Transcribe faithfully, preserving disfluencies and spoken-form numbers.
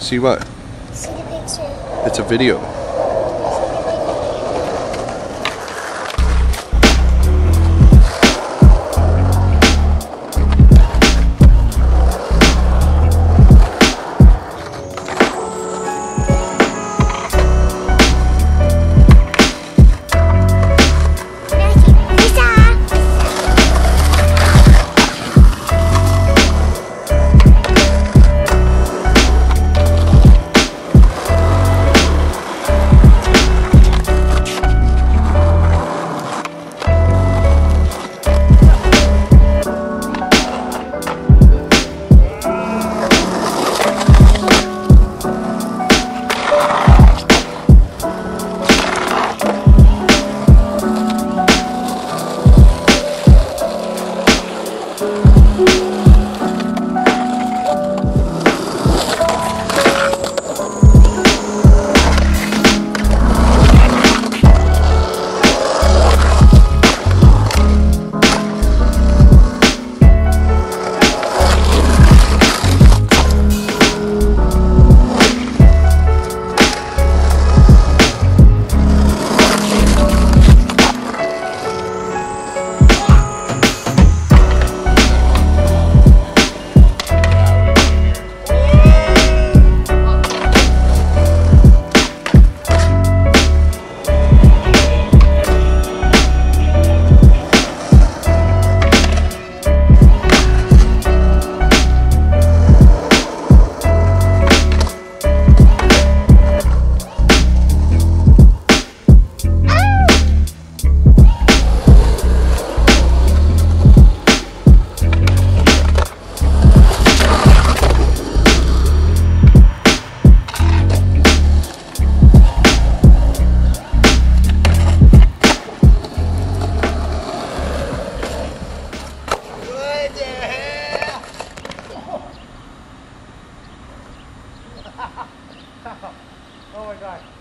See what? See the picture. It's a video. Oh my God.